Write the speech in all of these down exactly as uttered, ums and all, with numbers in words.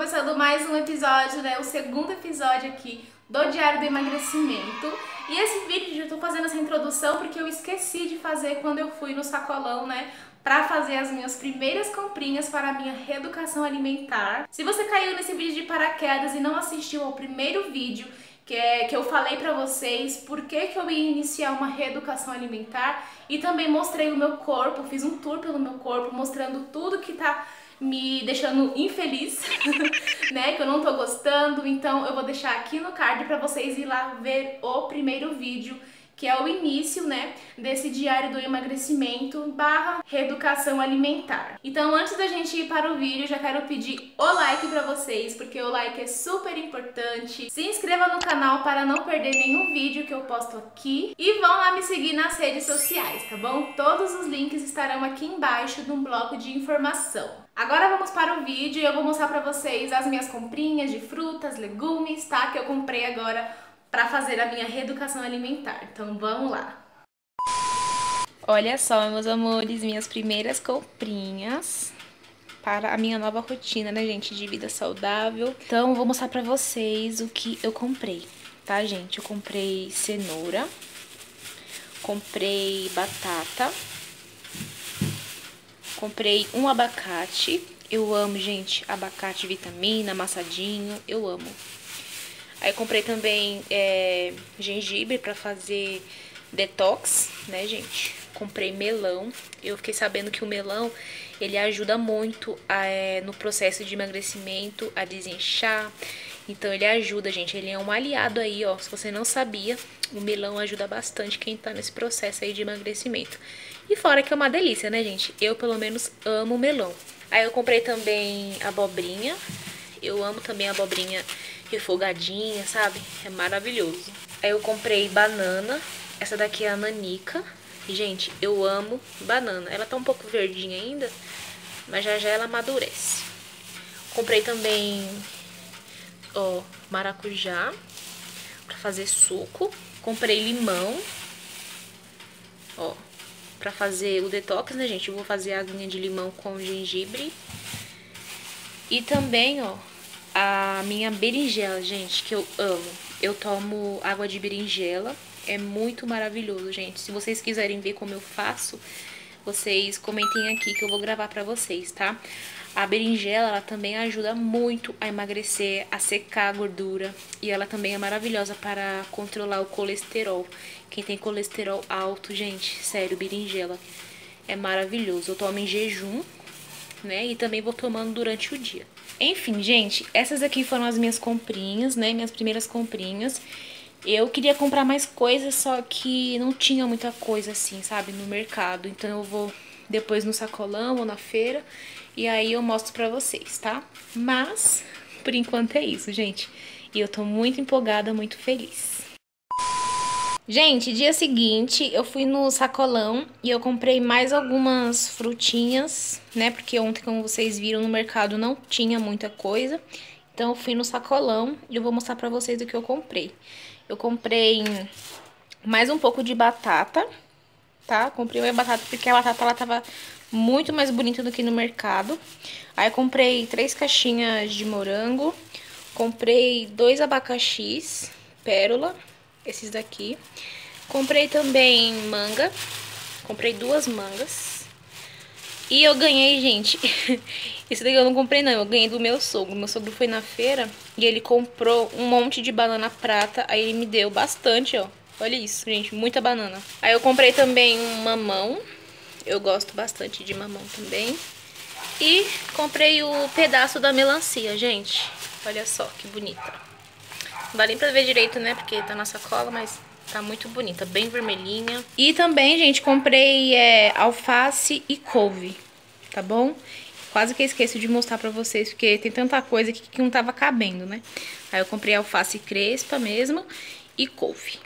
começando mais um episódio, né? O segundo episódio aqui do Diário do Emagrecimento. E esse vídeo eu tô fazendo essa introdução porque eu esqueci de fazer quando eu fui no sacolão, né? Pra fazer as minhas primeiras comprinhas para a minha reeducação alimentar. Se você caiu nesse vídeo de paraquedas e não assistiu ao primeiro vídeo, que, é, que eu falei pra vocês por que que eu ia iniciar uma reeducação alimentar e também mostrei o meu corpo, fiz um tour pelo meu corpo mostrando tudo que tá me deixando infeliz, né, que eu não tô gostando, então eu vou deixar aqui no card pra vocês ir lá ver o primeiro vídeo, que é o início, né, desse diário do emagrecimento barra reeducação alimentar. Então, antes da gente ir para o vídeo, já quero pedir o like pra vocês, porque o like é super importante. Se inscreva no canal para não perder nenhum vídeo que eu posto aqui. E vão lá me seguir nas redes sociais, tá bom? Todos os links estarão aqui embaixo num bloco de informação. Agora vamos para o vídeo e eu vou mostrar pra vocês as minhas comprinhas de frutas, legumes, tá? Que eu comprei agora para fazer a minha reeducação alimentar. Então vamos lá. Olha só, meus amores, minhas primeiras comprinhas para a minha nova rotina, né, gente, de vida saudável. Então vou mostrar para vocês o que eu comprei, tá, gente? Eu comprei cenoura, comprei batata, comprei um abacate. Eu amo, gente, abacate, vitamina, amassadinho, eu amo. Aí comprei também é, gengibre pra fazer detox, né, gente? Comprei melão. Eu fiquei sabendo que o melão, ele ajuda muito a, é, no processo de emagrecimento, a desinchar. Então, ele ajuda, gente. Ele é um aliado aí, ó. Se você não sabia, o melão ajuda bastante quem tá nesse processo aí de emagrecimento. E fora que é uma delícia, né, gente? Eu, pelo menos, amo melão. Aí eu comprei também abobrinha. Eu amo também a abobrinha refogadinha, sabe? É maravilhoso. Aí eu comprei banana. Essa daqui é a nanica. Gente, eu amo banana. Ela tá um pouco verdinha ainda, mas já já ela amadurece. Comprei também, ó, maracujá pra fazer suco. Comprei limão, ó, pra fazer o detox, né, gente? Eu vou fazer a aguinha de limão com gengibre. E também, ó, a minha berinjela, gente, que eu amo. Eu tomo água de berinjela, é muito maravilhoso, gente. Se vocês quiserem ver como eu faço, vocês comentem aqui que eu vou gravar pra vocês, tá? A berinjela, ela também ajuda muito a emagrecer, a secar a gordura. E ela também é maravilhosa para controlar o colesterol. Quem tem colesterol alto, gente, sério, berinjela é maravilhoso. Eu tomo em jejum, né? E também vou tomando durante o dia. Enfim, gente, essas aqui foram as minhas comprinhas, né? Minhas primeiras comprinhas. Eu queria comprar mais coisas, só que não tinha muita coisa assim, sabe? No mercado. Então eu vou depois no sacolão ou na feira e aí eu mostro pra vocês, tá? Mas, por enquanto é isso, gente. E eu tô muito empolgada, muito feliz. Gente, dia seguinte eu fui no sacolão e eu comprei mais algumas frutinhas, né? Porque ontem, como vocês viram, no mercado não tinha muita coisa. Então eu fui no sacolão e eu vou mostrar pra vocês o que eu comprei. Eu comprei mais um pouco de batata, tá? Comprei uma batata porque a batata ela tava muito mais bonita do que no mercado. Aí eu comprei três caixinhas de morango, comprei dois abacaxis, pérola, esses daqui. Comprei também manga. Comprei duas mangas. E eu ganhei, gente, isso daqui eu não comprei não, eu ganhei do meu sogro. Meu sogro foi na feira e ele comprou um monte de banana prata. Aí ele me deu bastante, ó. Olha isso, gente, muita banana. Aí eu comprei também um mamão. Eu gosto bastante de mamão também. E comprei o pedaço da melancia, gente. Olha só que bonita. Não dá nem pra ver direito, né, porque tá na sacola, mas tá muito bonita, bem vermelhinha. E também, gente, comprei é, alface e couve, tá bom? Quase que eu esqueço de mostrar pra vocês, porque tem tanta coisa aqui que não tava cabendo, né? Aí eu comprei alface crespa mesmo e couve.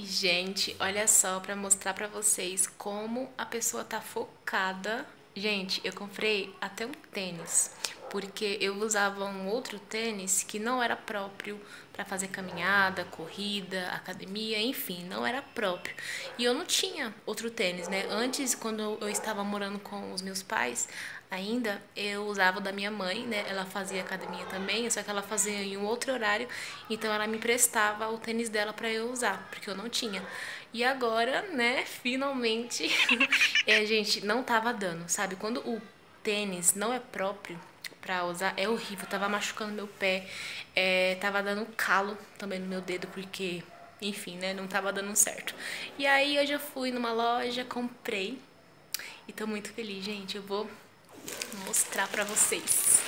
E, gente, olha só, pra mostrar pra vocês como a pessoa tá focada. Gente, eu comprei até um tênis, porque eu usava um outro tênis que não era próprio para fazer caminhada, corrida, academia, enfim, não era próprio. E eu não tinha outro tênis, né? Antes, quando eu estava morando com os meus pais, ainda, eu usava o da minha mãe, né? Ela fazia academia também, só que ela fazia em um outro horário, então ela me emprestava o tênis dela pra eu usar, porque eu não tinha. E agora, né, finalmente, é, gente, não tava dando, sabe? Quando o tênis não é próprio pra usar, é horrível, tava machucando meu pé, é, tava dando calo também no meu dedo, porque, enfim, né, não tava dando certo. E aí hoje eu fui numa loja, comprei, e tô muito feliz, gente. Eu vou mostrar pra vocês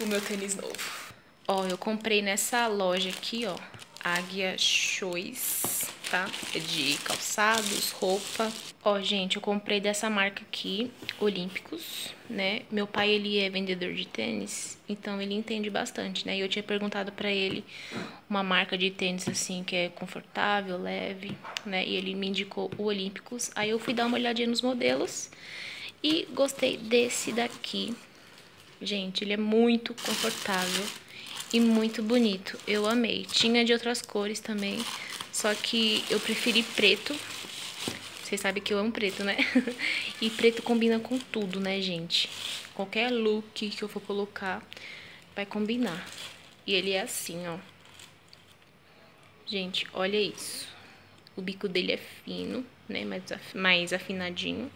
o meu tênis novo. Ó, eu comprei nessa loja aqui, ó, Águia Shoes, tá? É de calçados, roupa. Ó, gente, eu comprei dessa marca aqui, Olímpicos, né? Meu pai, ele é vendedor de tênis, então ele entende bastante, né? E eu tinha perguntado pra ele uma marca de tênis, assim, que é confortável, leve, né? E ele me indicou o Olímpicos. Aí eu fui dar uma olhadinha nos modelos e gostei desse daqui. Gente, ele é muito confortável e muito bonito. Eu amei. Tinha de outras cores também, só que eu preferi preto. Vocês sabem que eu amo preto, né? E preto combina com tudo, né, gente? Qualquer look que eu for colocar vai combinar. E ele é assim, ó. Gente, olha isso. O bico dele é fino, né? Mais, af- mais afinadinho.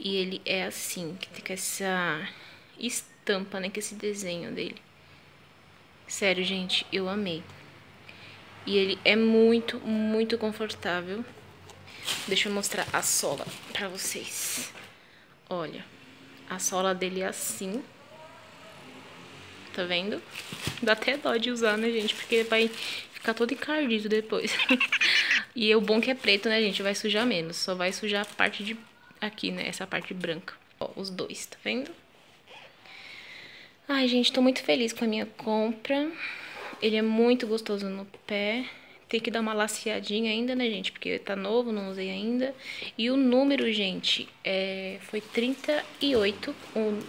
E ele é assim, que tem essa estampa, né, que esse desenho dele. Sério, gente, eu amei. E ele é muito, muito confortável. Deixa eu mostrar a sola pra vocês. Olha, a sola dele é assim. Tá vendo? Dá até dó de usar, né, gente? Porque vai ficar todo encardido depois. E o bom que é preto, né, gente? Vai sujar menos. Só vai sujar a parte de... aqui, né? Essa parte branca. Ó, os dois, tá vendo? Ai, gente, tô muito feliz com a minha compra. Ele é muito gostoso no pé. Tem que dar uma laceadinha ainda, né, gente? Porque tá novo, não usei ainda. E o número, gente, é... foi trinta e oito, o,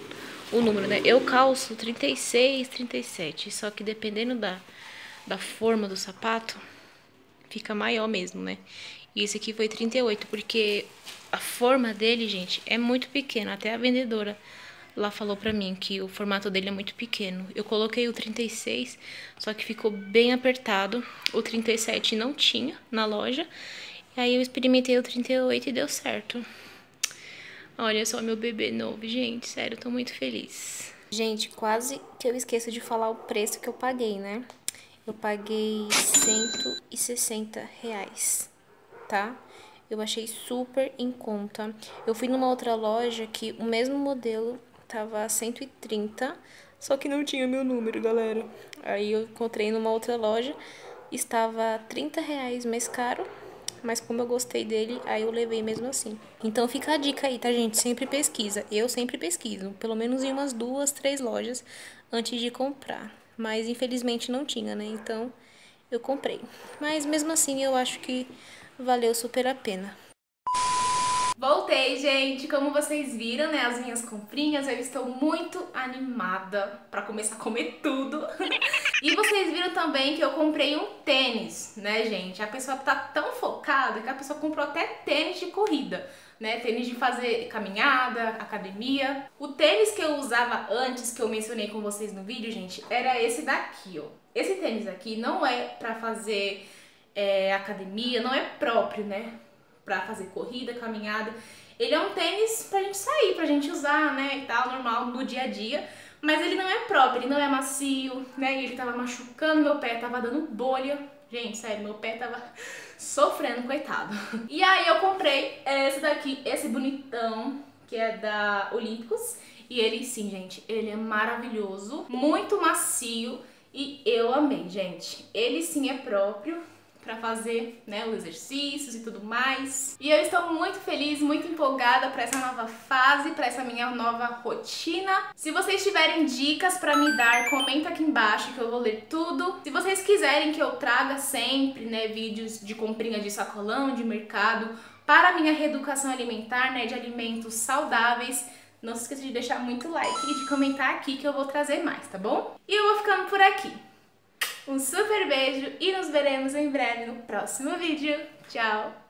o número, né? Eu calço trinta e seis, trinta e sete. Só que dependendo da, da forma do sapato, fica maior mesmo, né? E esse aqui foi trinta e oito, porque... a forma dele, gente, é muito pequena. Até a vendedora lá falou pra mim que o formato dele é muito pequeno. Eu coloquei o trinta e seis, só que ficou bem apertado. O trinta e sete não tinha na loja. E aí eu experimentei o trinta e oito e deu certo. Olha só meu bebê novo, gente. Sério, eu tô muito feliz. Gente, quase que eu esqueço de falar o preço que eu paguei, né? Eu paguei cento e sessenta reais, tá? Eu achei super em conta. Eu fui numa outra loja que o mesmo modelo tava cento e trinta, só que não tinha meu número, galera. Aí eu encontrei numa outra loja, estava trinta reais mais caro, mas como eu gostei dele, aí eu levei mesmo assim. Então fica a dica aí, tá, gente? Sempre pesquisa. Eu sempre pesquiso, pelo menos em umas duas, três lojas antes de comprar. Mas infelizmente não tinha, né? Então eu comprei. Mas mesmo assim eu acho que valeu super a pena. Voltei, gente. Como vocês viram, né, as minhas comprinhas, eu estou muito animada pra começar a comer tudo. E vocês viram também que eu comprei um tênis, né, gente? A pessoa tá tão focada que a pessoa comprou até tênis de corrida, né? Tênis de fazer caminhada, academia. O tênis que eu usava antes, que eu mencionei com vocês no vídeo, gente, era esse daqui, ó. Esse tênis aqui não é pra fazer... é, academia, não é próprio, né, pra fazer corrida, caminhada. Ele é um tênis pra gente sair, pra gente usar, né, e tal, normal, no dia a dia. Mas ele não é próprio, ele não é macio, né, ele tava machucando meu pé, tava dando bolha. Gente, sério, meu pé tava sofrendo, coitado. E aí eu comprei esse daqui, esse bonitão, que é da Olímpicos. E ele, sim, gente, ele é maravilhoso, muito macio e eu amei, gente. Ele sim é próprio pra fazer, né, os exercícios e tudo mais. E eu estou muito feliz, muito empolgada pra essa nova fase, pra essa minha nova rotina. Se vocês tiverem dicas pra me dar, comenta aqui embaixo que eu vou ler tudo. Se vocês quiserem que eu traga sempre, né, vídeos de comprinha de sacolão, de mercado, para minha reeducação alimentar, né, de alimentos saudáveis, não se esqueça de deixar muito like e de comentar aqui que eu vou trazer mais, tá bom? E eu vou ficando por aqui. Um super beijo e nos veremos em breve no próximo vídeo. Tchau!